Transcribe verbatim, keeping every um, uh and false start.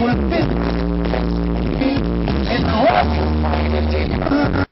we're doing. And I want you to find it.